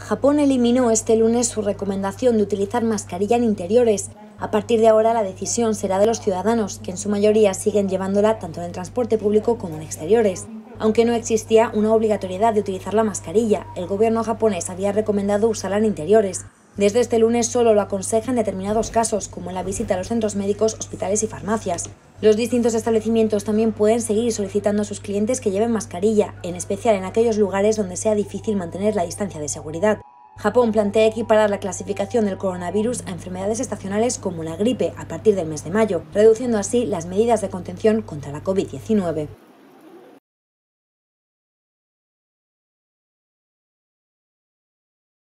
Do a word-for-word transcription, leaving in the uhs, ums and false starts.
Japón eliminó este lunes su recomendación de utilizar mascarilla en interiores. A partir de ahora, la decisión será de los ciudadanos, que en su mayoría siguen llevándola tanto en el transporte público como en exteriores. Aunque no existía una obligatoriedad de utilizar la mascarilla, el gobierno japonés había recomendado usarla en interiores. Desde este lunes solo lo aconseja en determinados casos, como en la visita a los centros médicos, hospitales y farmacias. Los distintos establecimientos también pueden seguir solicitando a sus clientes que lleven mascarilla, en especial en aquellos lugares donde sea difícil mantener la distancia de seguridad. Japón plantea equiparar la clasificación del coronavirus a enfermedades estacionales como la gripe a partir del mes de mayo, reduciendo así las medidas de contención contra la COVID diecinueve.